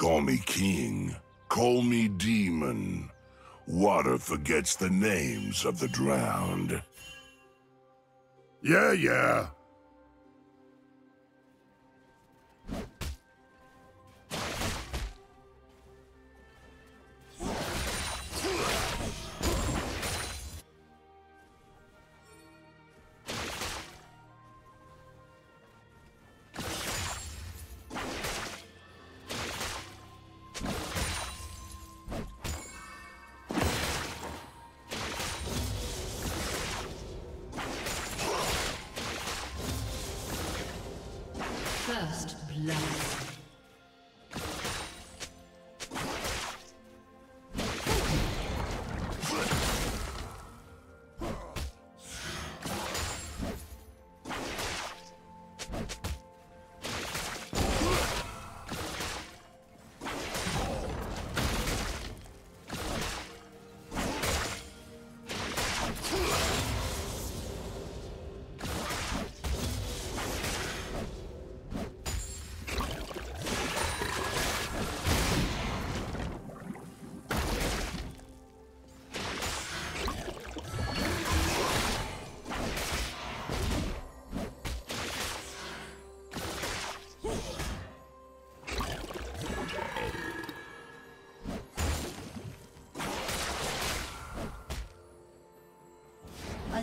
Call me king, call me demon. Water forgets the names of the drowned. Yeah. First blood. A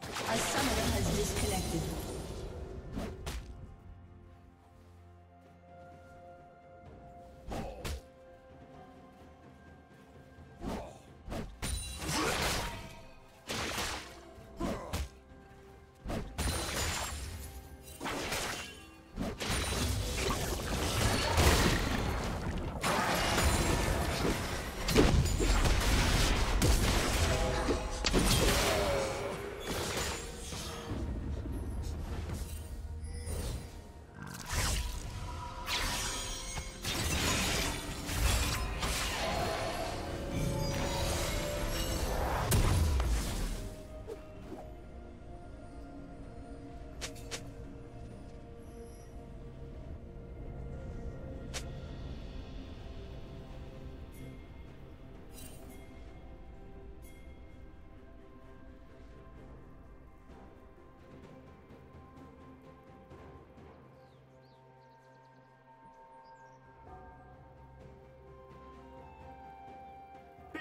A summoner has disconnected.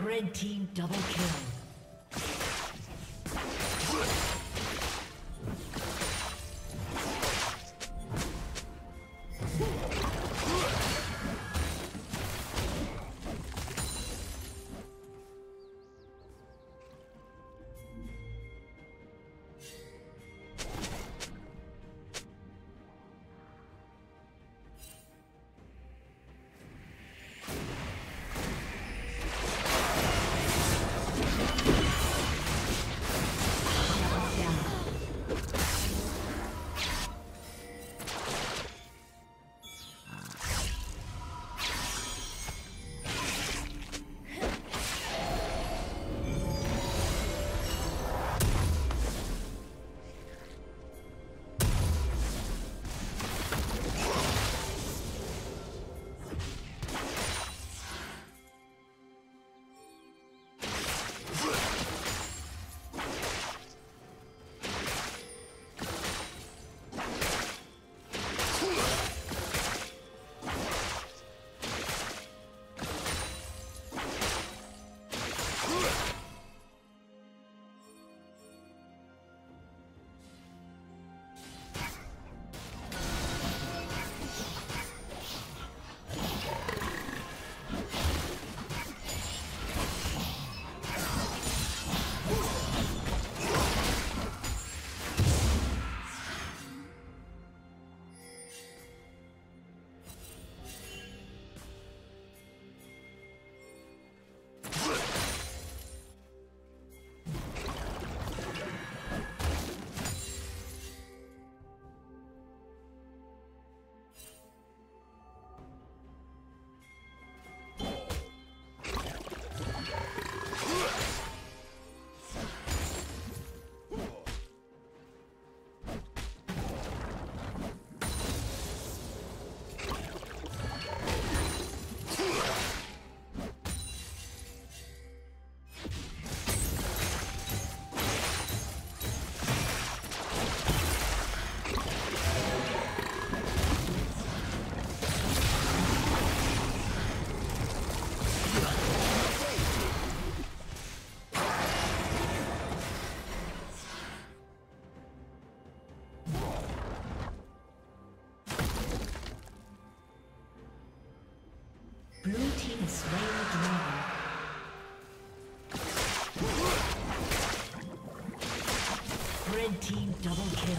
Red team double kill. and slay the dragon. Red team double kill.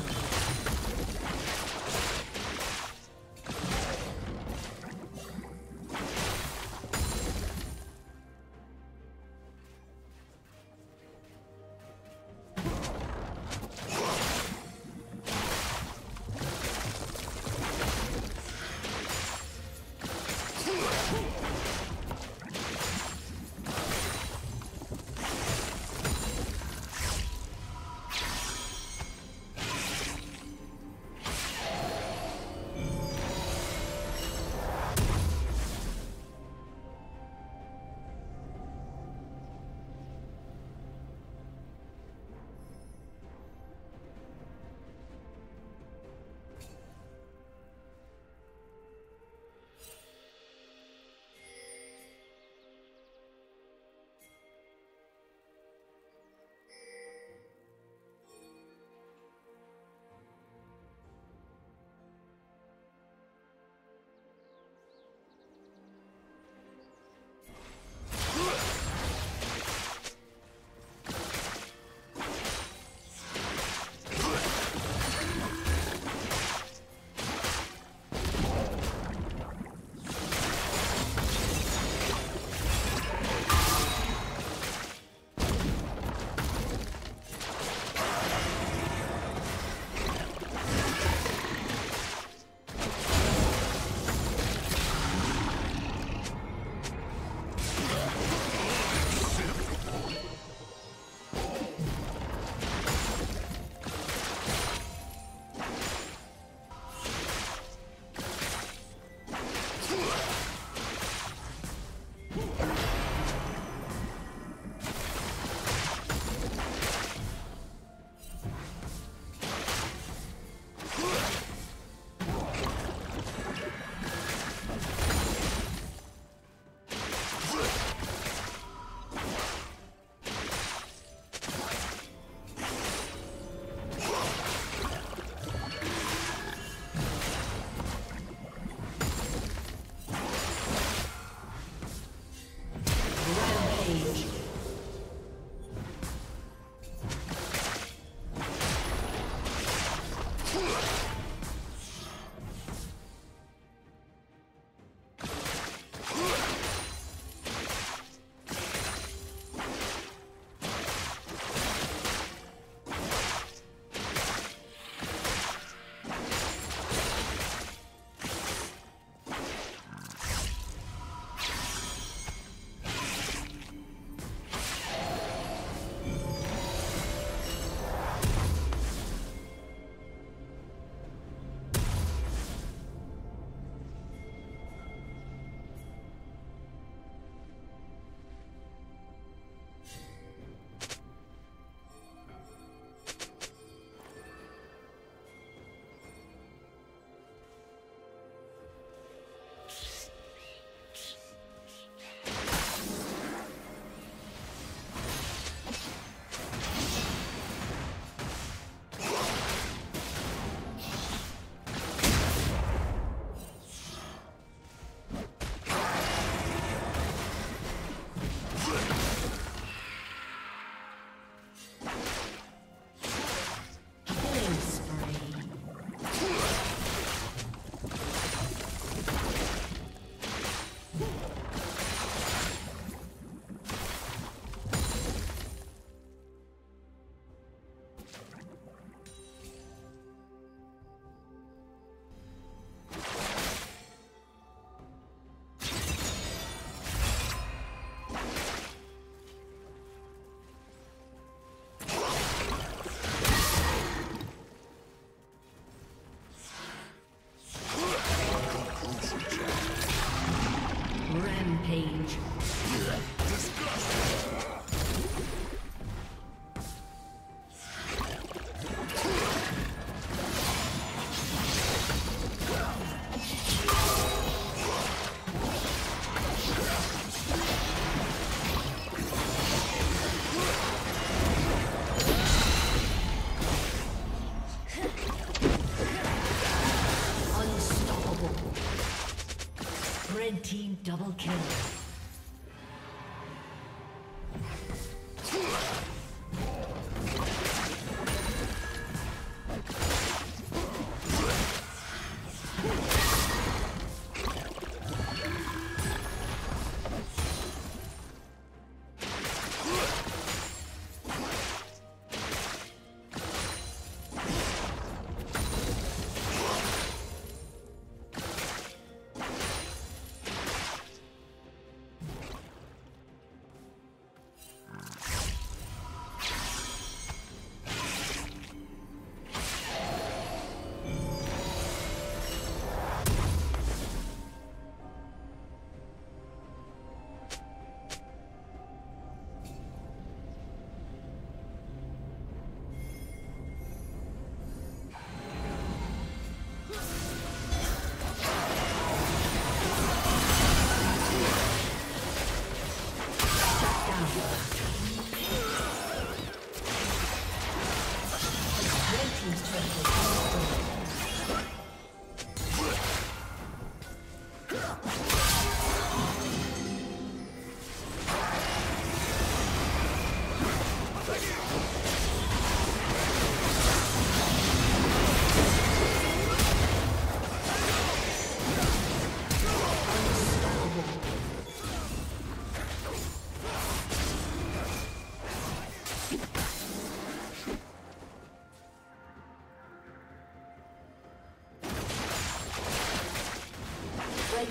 Double kill.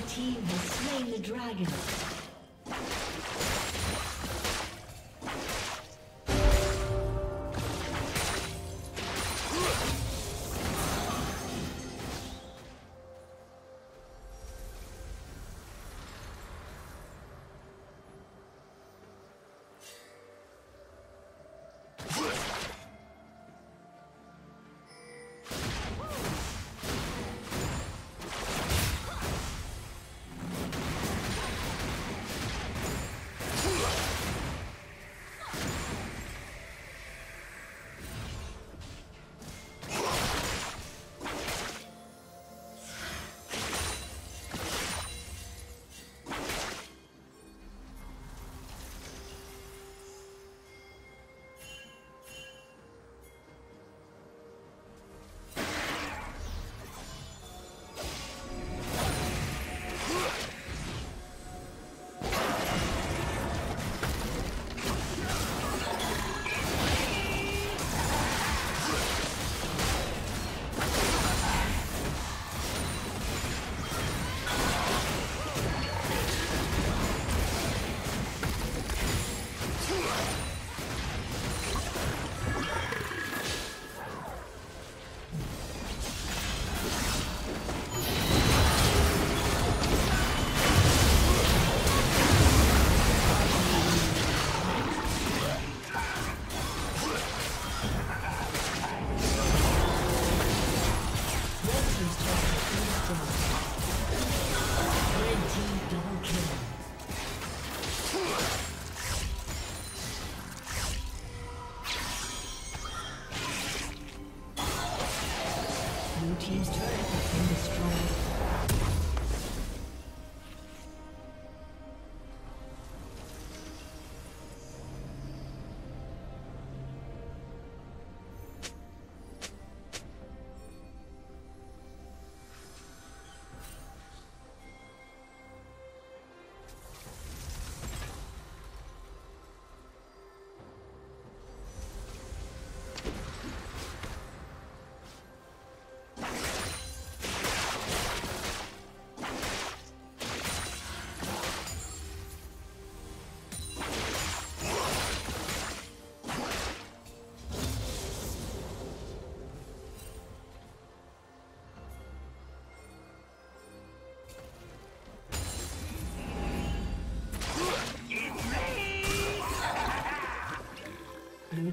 Red team has slain the dragon. Blue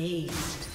Aced.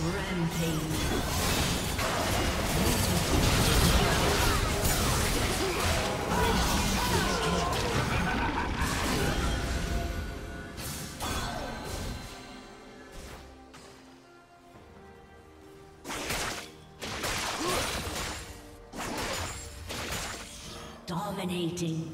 Rampage. Dominating.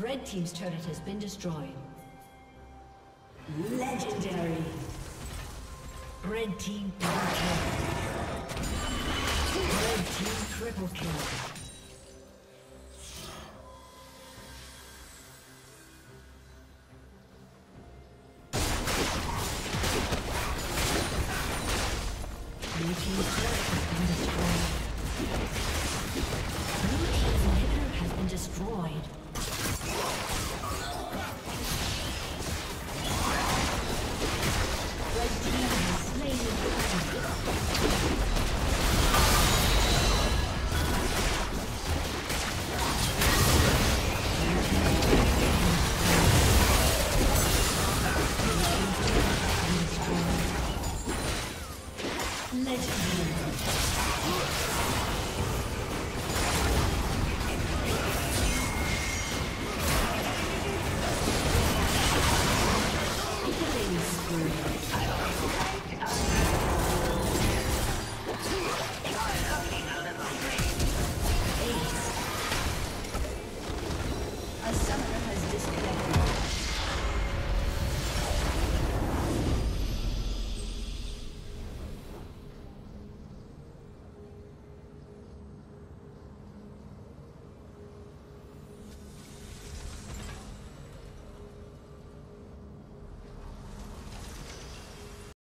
Red team's turret has been destroyed. Legendary. Red team double kill. Red team triple kill.